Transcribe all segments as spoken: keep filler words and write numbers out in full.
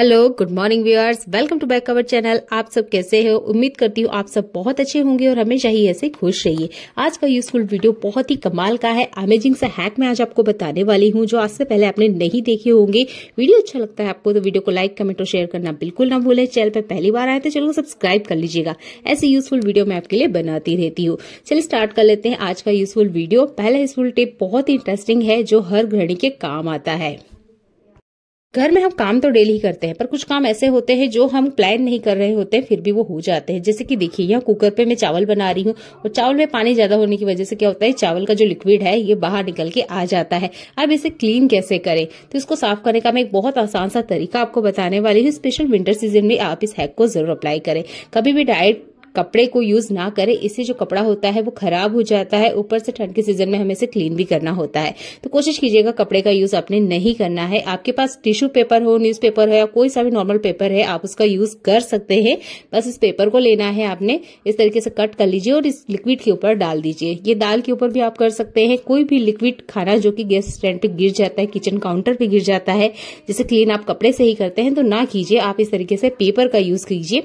Hello good morning viewers, welcome to back our channel. आप सब कैसे हो? उम्मीद करती हूँ आप सब बहुत अच्छे होंगे और हमेशा ही ऐसे खुश रहिए। आज का यूजफुल वीडियो बहुत ही कमाल का है, अमेजिंग सा हैक मैं आज आपको बताने वाली हूँ जो आज से पहले आपने नहीं देखे होंगे। वीडियो अच्छा लगता है आपको तो वीडियो को लाइक कमेंट और शेयर करना बिल्कुल ना भूलें। चैनल पर पहली बार आए तो चैनल को सब्सक्राइब कर लीजिएगा, ऐसे यूजफुल वीडियो मैं आपके लिए बनाती रहती हूँ। चलिए स्टार्ट कर लेते हैं आज का यूजफुल वीडियो। पहला यूजफुल टिप बहुत ही इंटरेस्टिंग है जो हर गृहिणी के काम आता है। घर में हम काम तो डेली ही करते हैं पर कुछ काम ऐसे होते हैं जो हम प्लान नहीं कर रहे होते हैं फिर भी वो हो जाते हैं। जैसे कि देखिए यहाँ कुकर पे मैं चावल बना रही हूँ और चावल में पानी ज्यादा होने की वजह से क्या होता है, चावल का जो लिक्विड है ये बाहर निकल के आ जाता है। अब इसे क्लीन कैसे करें, तो इसको साफ करने का मैं एक बहुत आसान सा तरीका आपको बताने वाली हूँ। स्पेशल विंटर सीजन में आप इस हैक को जरूर अप्लाई करें। कभी भी डाइट कपड़े को यूज ना करें, इससे जो कपड़ा होता है वो खराब हो जाता है। ऊपर से ठंड के सीजन में हमें इसे क्लीन भी करना होता है, तो कोशिश कीजिएगा कपड़े का यूज आपने नहीं करना है। आपके पास टिश्यू पेपर हो, न्यूज़पेपर हो या कोई सा भी नॉर्मल पेपर है, आप उसका यूज कर सकते हैं। बस इस पेपर को लेना है आपने, इस तरीके से कट कर लीजिए और इस लिक्विड के ऊपर डाल दीजिए। ये दाल के ऊपर भी आप कर सकते हैं। कोई भी लिक्विड खाना जो कि गैस स्टैंड पे गिर जाता है, किचन काउंटर पे गिर जाता है, जैसे क्लीन आप कपड़े से ही करते हैं, तो ना कीजिए। आप इस तरीके से पेपर का यूज कीजिए।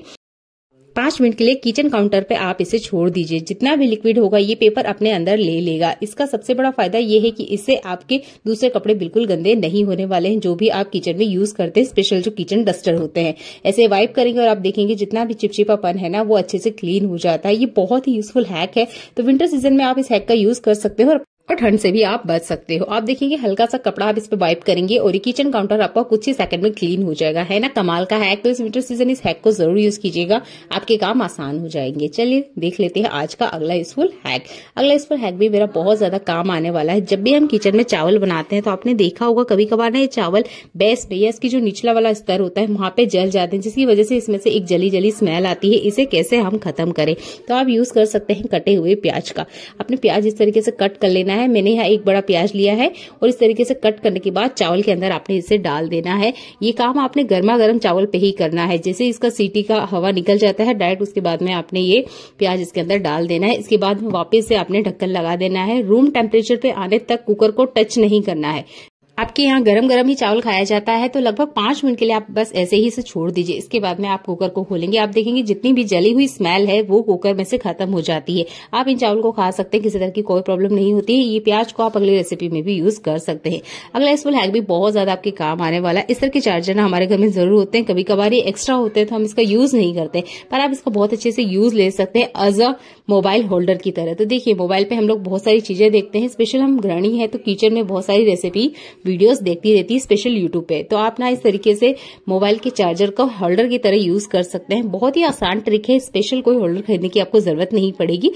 पांच मिनट के लिए किचन काउंटर पे आप इसे छोड़ दीजिए। जितना भी लिक्विड होगा ये पेपर अपने अंदर ले लेगा। इसका सबसे बड़ा फायदा ये है कि इससे आपके दूसरे कपड़े बिल्कुल गंदे नहीं होने वाले हैं जो भी आप किचन में यूज करते हैं। स्पेशल जो किचन डस्टर होते हैं, ऐसे वाइप करेंगे और आप देखेंगे जितना भी चिपचिपापन है ना वो अच्छे से क्लीन हो जाता है। ये बहुत ही यूजफुल हैक है, तो विंटर सीजन में आप इस हैक का यूज कर सकते हो और ठंड से भी आप बच सकते हो। आप देखेंगे हल्का सा कपड़ा आप इस पे वाइप करेंगे और ये किचन काउंटर आपका कुछ ही सेकंड में क्लीन हो जाएगा। है ना कमाल का हैक? तो इस विंटर सीजन इस हैक को जरूर यूज कीजिएगा, आपके काम आसान हो जाएंगे। चलिए देख लेते हैं आज का अगला यूजफुल हैक। अगला यूजफुल हैक भी मेरा बहुत ज्यादा काम आने वाला है। जब भी हम किचन में चावल बनाते हैं तो आपने देखा होगा कभी कभार ना ये चावल बेस पे या इसकी जो निचला वाला स्तर होता है वहां पे जल जाते हैं, जिसकी वजह से इसमें से एक जली जली स्मेल आती है। इसे कैसे हम खत्म करें, तो आप यूज कर सकते हैं कटे हुए प्याज का। अपने प्याज इस तरीके से कट कर लेना है। मैंने यहाँ एक बड़ा प्याज लिया है और इस तरीके से कट करने के बाद चावल के अंदर आपने इसे डाल देना है। ये काम आपने गर्मा गर्म चावल पे ही करना है। जैसे इसका सीटी का हवा निकल जाता है डायरेक्ट उसके बाद में आपने ये प्याज इसके अंदर डाल देना है। इसके बाद वापस से आपने ढक्कन लगा देना है। रूम टेम्परेचर पे आने तक कुकर को टच नहीं करना है। आपके यहाँ गरम गरम ही चावल खाया जाता है, तो लगभग पांच मिनट के लिए आप बस ऐसे ही इसे छोड़ दीजिए। इसके बाद में आप कुकर को खोलेंगे, आप देखेंगे जितनी भी जली हुई स्मेल है वो कुकर में से खत्म हो जाती है। आप इन चावल को खा सकते हैं, किसी तरह की कोई प्रॉब्लम नहीं होती है। ये प्याज को आप अगली रेसिपी में भी यूज कर सकते हैं। अगला यूजफुल हैक भी बहुत ज्यादा आपके काम आने वाला है। इस तरह के चार्जर ना हमारे घर में जरूर होते हैं, कभी कभार ये एक्स्ट्रा होते हैं तो हम इसका यूज नहीं करते, पर आप इसका बहुत अच्छे से यूज ले सकते हैं एज अ मोबाइल होल्डर की तरह। तो देखिए मोबाइल पे हम लोग बहुत सारी चीजें देखते हैं, स्पेशल हम गृहिणी है तो किचन में बहुत सारी रेसिपी वीडियोस देखती रहती है, स्पेशल यूट्यूब पे। तो आप ना इस तरीके से मोबाइल के चार्जर को होल्डर की तरह यूज कर सकते हैं। बहुत ही आसान ट्रिक है, स्पेशल कोई होल्डर खरीदने की आपको जरूरत नहीं पड़ेगी।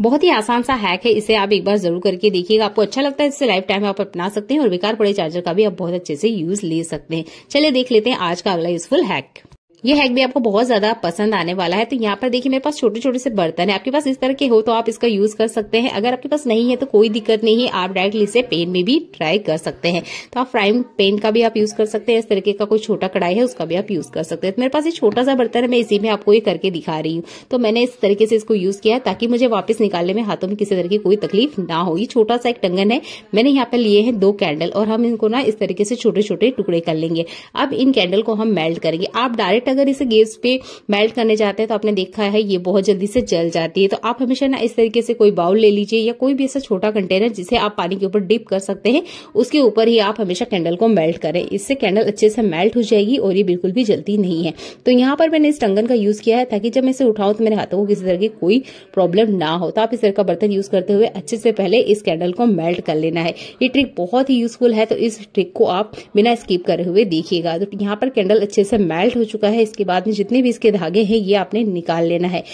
बहुत ही आसान सा हैक है, इसे आप एक बार जरूर करके देखिएगा। आपको अच्छा लगता है इससे लाइफ टाइम आप अपना सकते हैं और बेकार पड़े चार्जर का भी आप बहुत अच्छे से यूज ले सकते हैं। चलिए देख लेते हैं आज का अगला यूजफुल हैक। ये हैक भी आपको बहुत ज्यादा पसंद आने वाला है। तो यहाँ पर देखिए मेरे पास छोटे छोटे से बर्तन है। आपके पास इस तरह के हो तो आप इसका यूज कर सकते हैं, अगर आपके पास नहीं है तो कोई दिक्कत नहीं है, आप डायरेक्टली इसे पेन में भी ट्राई कर सकते हैं। तो आप फ्राइंग पेन का भी आप यूज कर सकते हैं, इस तरीके का कोई छोटा कढ़ाई है उसका भी आप यूज कर सकते हैं। तो मेरे पास ये छोटा सा बर्तन है, मैं इसी में आपको ये करके दिखा रही हूँ। तो मैंने इस तरीके से इसको यूज किया है ताकि मुझे वापस निकालने में हाथों में किसी तरह की कोई तकलीफ ना हो। ये छोटा सा एक टंगन है, मैंने यहाँ पर लिए हैं दो कैंडल और हम इनको ना इस तरीके से छोटे छोटे टुकड़े कर लेंगे। अब इन कैंडल को हम मेल्ट करेंगे। आप डायरेक्ट अगर इसे गैस पे मेल्ट करने जाते हैं तो आपने देखा है ये बहुत जल्दी से जल जाती है। तो आप हमेशा ना इस तरीके से कोई बाउल ले लीजिए या कोई भी ऐसा छोटा कंटेनर जिसे आप पानी के ऊपर डिप कर सकते हैं, उसके ऊपर ही आप हमेशा कैंडल को मेल्ट करें। इससे कैंडल अच्छे से मेल्ट हो जाएगी और ये बिल्कुल भी जलती नहीं है। तो यहाँ पर मैंने इस टंगन का यूज किया है ताकि जब मैं इसे उठाऊं तो मेरे हाथों को किसी तरह की कोई प्रॉब्लम ना हो। तो आप इस तरह का बर्तन यूज करते हुए अच्छे से पहले इस कैंडल को मेल्ट कर लेना है। ये ट्रिक बहुत ही यूजफुल है, तो इस ट्रिक को आप बिना स्किप करे हुए देखिएगा। तो यहाँ पर कैंडल अच्छे से मेल्ट हो चुका है। इसके बाद में जितने भी इसके धागे हैं ये आपने निकाल लेना है।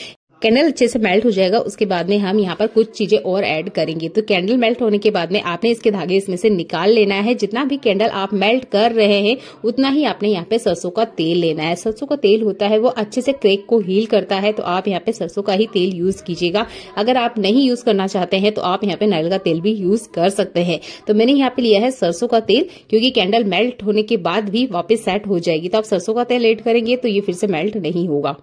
कैंडल अच्छे से मेल्ट हो जाएगा, उसके बाद में हम यहाँ पर कुछ चीजें और ऐड करेंगे। तो कैंडल मेल्ट होने के बाद में आपने इसके धागे इसमें से निकाल लेना है। जितना भी कैंडल आप मेल्ट कर रहे हैं उतना ही आपने यहाँ पे सरसों का तेल लेना है। सरसों का तेल होता है वो अच्छे से क्रैक को हील करता है, तो आप यहाँ पे सरसों का ही तेल यूज कीजिएगा। अगर आप नहीं यूज करना चाहते हैं तो आप यहाँ पे नारियल का तेल भी यूज कर सकते हैं। तो मैंने यहाँ पे लिया है सरसों का तेल, क्योंकि कैंडल मेल्ट होने के बाद भी वापस सेट हो जाएगी। तो आप सरसों का तेल ऐड करेंगे तो ये फिर से मेल्ट नहीं होगा।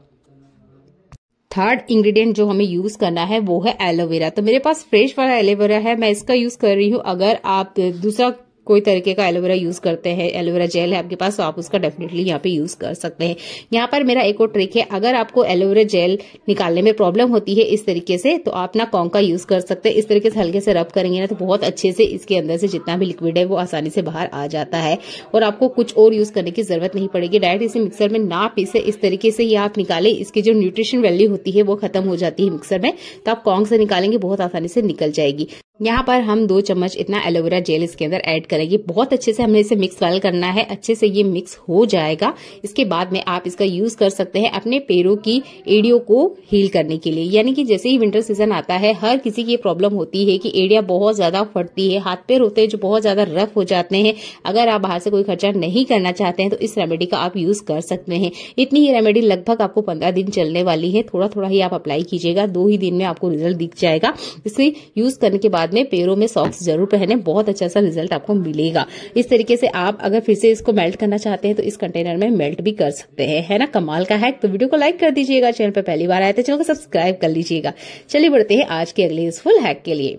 थर्ड इंग्रेडिएंट जो हमें यूज करना है वो है एलोवेरा। तो मेरे पास फ्रेश वाला एलोवेरा है, मैं इसका यूज कर रही हूँ। अगर आप दूसरा कोई तरीके का एलोवेरा यूज करते हैं, एलोवेरा जेल है आपके पास तो आप उसका डेफिनेटली यहाँ पे यूज कर सकते हैं। यहाँ पर मेरा एक और ट्रिक है, अगर आपको एलोवेरा जेल निकालने में प्रॉब्लम होती है इस तरीके से तो आप ना कॉन्ग का यूज कर सकते हैं। इस तरीके से हल्के से रब करेंगे ना तो बहुत अच्छे से इसके अंदर से जितना भी लिक्विड है वो आसानी से बाहर आ जाता है और आपको कुछ और यूज करने की जरूरत नहीं पड़ेगी। डायरेक्ट इसे मिक्सर में ना पीसे, इस तरीके से ये आप निकाले, इसकी जो न्यूट्रिशन वैल्यू होती है वो खत्म हो जाती है मिक्सर में, तो आप कॉन्ग से निकालेंगे बहुत आसानी से निकल जाएगी। यहाँ पर हम दो चम्मच इतना एलोवेरा जेल इसके अंदर ऐड करेंगे। बहुत अच्छे से हमें इसे मिक्स वेल करना है, अच्छे से ये मिक्स हो जाएगा। इसके बाद में आप इसका यूज कर सकते हैं अपने पैरों की एड़ियों को हील करने के लिए, यानी कि जैसे ही विंटर सीजन आता है हर किसी की प्रॉब्लम होती है कि एड़िया बहुत ज्यादा फटती है, हाथ पैर होते हैं जो बहुत ज्यादा रफ हो जाते हैं। अगर आप बाहर से कोई खर्चा नहीं करना चाहते हैं तो इस रेमेडी का आप यूज कर सकते हैं। इतनी ही रेमेडी लगभग आपको पंद्रह दिन चलने वाली है, थोड़ा थोड़ा ही आप अप्लाई कीजिएगा, दो ही दिन में आपको रिजल्ट दिख जाएगा। इसे यूज करने के बाद में पैरों में सॉक्स जरूर पहने, बहुत अच्छा सा रिजल्ट आपको मिलेगा। इस तरीके से आप अगर फिर से इसको मेल्ट करना चाहते हैं तो इस कंटेनर में मेल्ट भी कर सकते हैं, है ना, कमाल का हैक। तो वीडियो को लाइक कर दीजिएगा, चैनल पर पहली बार आए तो चैनल को सब्सक्राइब कर लीजिएगा। चलिए बढ़ते हैं आज के अगले यूजफुल हैक के लिए।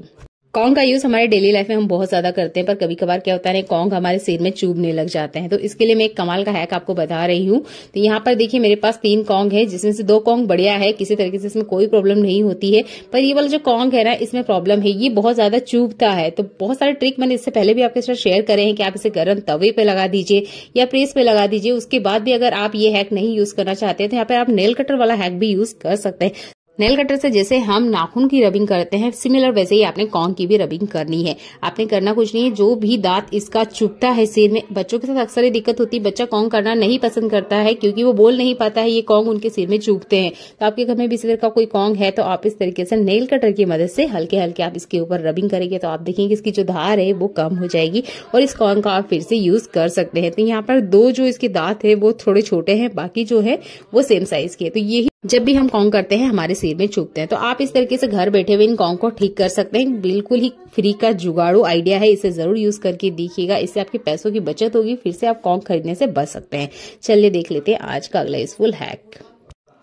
कॉन्ग का यूज हमारे डेली लाइफ में हम बहुत ज्यादा करते हैं, पर कभी कभार क्या होता है कॉन्ग हमारे सिर में चुभने लग जाते हैं, तो इसके लिए मैं एक कमाल का हैक आपको बता रही हूँ। तो यहाँ पर देखिए मेरे पास तीन कॉन्ग है, जिसमें से दो कॉन्ग बढ़िया है, किसी तरीके से इसमें कोई प्रॉब्लम नहीं होती है, पर ये वाला जो कॉन्ग है ना इसमें प्रॉब्लम है, ये बहुत ज्यादा चुभता है। तो बहुत सारे ट्रिक मैंने इससे पहले भी आपके साथ शेयर करे हैं कि आप इसे गर्म तवे पे लगा दीजिए या प्रेस पे लगा दीजिए। उसके बाद भी अगर आप ये हैक नहीं यूज करना चाहते हैं तो यहाँ पर आप नेल कटर वाला हैक भी यूज कर सकते हैं। नेल कटर से जैसे हम नाखून की रबिंग करते हैं, सिमिलर वैसे ही आपने कॉन्ग की भी रबिंग करनी है। आपने करना कुछ नहीं है, जो भी दांत इसका चुभता है सिर में, बच्चों के साथ अक्सर ये दिक्कत होती है, बच्चा कॉन्ग करना नहीं पसंद करता है क्योंकि वो बोल नहीं पाता है, ये कॉन्ग उनके सिर में चुभते हैं। तो आपके घर में भी इसी तरह का कोई कॉन्ग है तो आप इस तरीके से नेल कटर की मदद से हल्के हल्के आप इसके ऊपर रबिंग करेंगे तो आप देखेंगे इसकी जो धार है वो कम हो जाएगी और इस कॉन्ग का आप फिर से यूज कर सकते हैं। तो यहाँ पर दो जो इसके दांत है वो थोड़े छोटे हैं, बाकी जो है वो सेम साइज के। तो यही जब भी हम कॉन्ग करते हैं हमारे सिर में चुभते हैं, तो आप इस तरीके से घर बैठे हुए इन कॉन्ग को ठीक कर सकते हैं। बिल्कुल ही फ्री का जुगाड़ू आइडिया है, इसे जरूर यूज करके देखिएगा, इससे आपके पैसों की बचत होगी, फिर से आप कॉन्ग खरीदने से बच सकते हैं। चलिए देख लेते हैं आज का अगला यूजफुल हैक।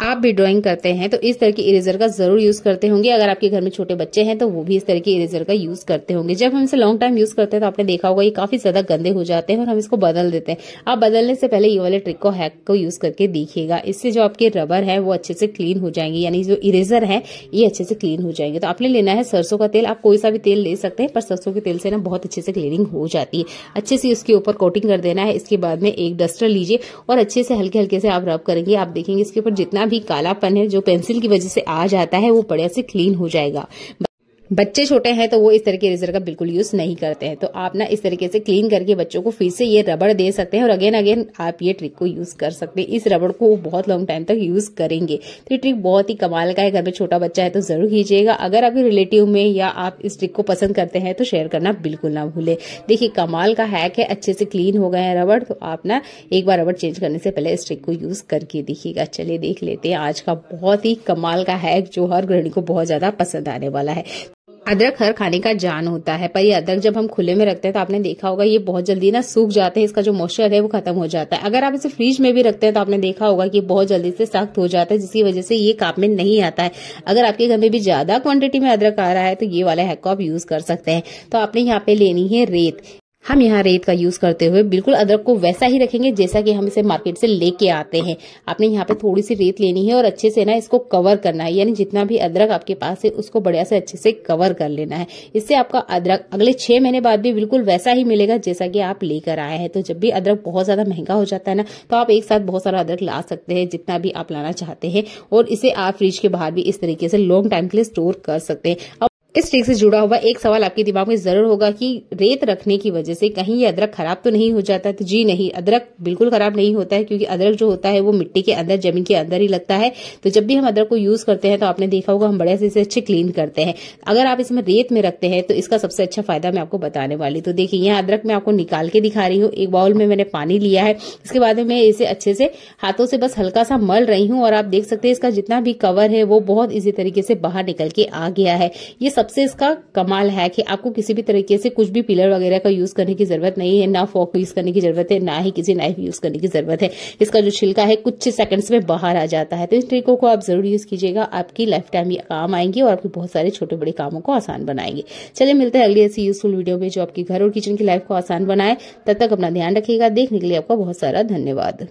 आप भी ड्राइंग करते हैं तो इस तरह के इरेजर का जरूर यूज करते होंगे, अगर आपके घर में छोटे बच्चे हैं तो वो भी इस तरह के इरेजर का यूज करते होंगे। जब हम इसे लॉन्ग टाइम यूज करते हैं तो आपने देखा होगा ये काफी ज्यादा गंदे हो जाते हैं और हम इसको बदल देते हैं। आप बदलने से पहले ये वाले ट्रिक को हैक को यूज करके देखिएगा, इससे जो आपके रबर है वो अच्छे से क्लीन हो जाएंगे, यानी जो इरेजर है ये अच्छे से क्लीन हो जाएंगे। तो आपने लेना है सरसों का तेल, आप कोई सा भी तेल ले सकते हैं, पर सरसों के तेल से ना बहुत अच्छे से क्लीनिंग हो जाती है। अच्छे से इसके ऊपर कोटिंग कर देना है। इसके बाद में एक डस्टर लीजिए और अच्छे से हल्के हल्के से आप रब करेंगे, आप देखेंगे इसके ऊपर जितना भी कालापन है जो पेंसिल की वजह से आ जाता है वो बढ़िया से क्लीन हो जाएगा। बच्चे छोटे हैं तो वो इस तरह के इरेजर का बिल्कुल यूज नहीं करते हैं, तो आप ना इस तरीके से क्लीन करके बच्चों को फिर से ये रबड़ दे सकते हैं और अगेन अगेन आप ये ट्रिक को यूज कर सकते हैं। इस रबड़ को वो बहुत लॉन्ग टाइम तक यूज करेंगे। तो ये ट्रिक बहुत ही कमाल का है, घर में छोटा बच्चा है तो जरूर कीजिएगा। अगर आपके रिलेटिव में या आप इस ट्रिक को पसंद करते हैं तो शेयर करना बिल्कुल ना भूले। देखिए कमाल का हैक है, अच्छे से क्लीन हो गए हैं रबड़, तो आप ना एक बार रबड़ चेंज करने से पहले इस ट्रिक को यूज करके देखिएगा। चलिए देख लेते हैं आज का बहुत ही कमाल का हैक जो हर गृहिणी को बहुत ज्यादा पसंद आने वाला है। अदरक हर खाने का जान होता है, पर ये अदरक जब हम खुले में रखते हैं तो आपने देखा होगा ये बहुत जल्दी ना सूख जाते हैं, इसका जो मॉइस्चर है वो खत्म हो जाता है। अगर आप इसे फ्रीज में भी रखते हैं तो आपने देखा होगा कि बहुत जल्दी से सख्त हो जाता है, जिसकी वजह से ये काम में नहीं आता है। अगर आपके घर में भी ज्यादा क्वांटिटी में अदरक आ रहा है तो ये वाला हैक को आप यूज कर सकते हैं। तो आपने यहाँ पे लेनी है रेत, हम यहाँ रेत का यूज करते हुए बिल्कुल अदरक को वैसा ही रखेंगे जैसा कि हम इसे मार्केट से लेके आते हैं। आपने यहाँ पे थोड़ी सी रेत लेनी है और अच्छे से ना इसको कवर करना है, यानी जितना भी अदरक आपके पास है उसको बढ़िया से अच्छे से कवर कर लेना है। इससे आपका अदरक अगले छह महीने बाद भी बिल्कुल वैसा ही मिलेगा जैसा कि आप लेकर आए हैं। तो जब भी अदरक बहुत ज्यादा महंगा हो जाता है ना तो आप एक साथ बहुत सारा अदरक ला सकते हैं, जितना भी आप लाना चाहते हैं, और इसे आप फ्रिज के बाहर भी इस तरीके से लॉन्ग टाइम के लिए स्टोर कर सकते हैं। इस ट्रिक से जुड़ा हुआ एक सवाल आपके दिमाग में जरूर होगा कि रेत रखने की वजह से कहीं ये अदरक खराब तो नहीं हो जाता है। तो जी नहीं, अदरक बिल्कुल खराब नहीं होता है, क्योंकि अदरक जो होता है वो मिट्टी के अंदर, जमीन के अंदर ही लगता है। तो जब भी हम अदरक को यूज करते हैं तो आपने देखा होगा हम बढ़िया से इसे अच्छे क्लीन करते हैं। अगर आप इसमें रेत में रखते हैं तो इसका सबसे अच्छा फायदा मैं आपको बताने वाली। तो देखिए यहाँ अदरक मैं आपको निकाल के दिखा रही हूँ। एक बाउल में मैंने पानी लिया है, इसके बाद में इसे अच्छे से हाथों से बस हल्का सा मल रही हूँ और आप देख सकते हैं इसका जितना भी कवर है वो बहुत इसी तरीके से बाहर निकल के आ गया है। ये सबसे इसका कमाल है कि आपको किसी भी तरीके से कुछ भी पिलर वगैरह का यूज करने की जरूरत नहीं है, ना फॉक यूज करने की जरूरत है, ना ही किसी नाइफ यूज करने की जरूरत है। इसका जो छिलका है कुछ सेकंड्स में बाहर आ जाता है। तो इन ट्रिकों को आप जरूर यूज कीजिएगा, आपकी लाइफ टाइम ये काम आएंगे और आपके बहुत सारे छोटे बड़े कामों को आसान बनाएंगे। चलिए मिलते हैं अगली ऐसी यूजफुल वीडियो में जो आपके घर और किचन की लाइफ को आसान बनाए। तब तक अपना ध्यान रखिएगा। देखने के लिए आपका बहुत सारा धन्यवाद।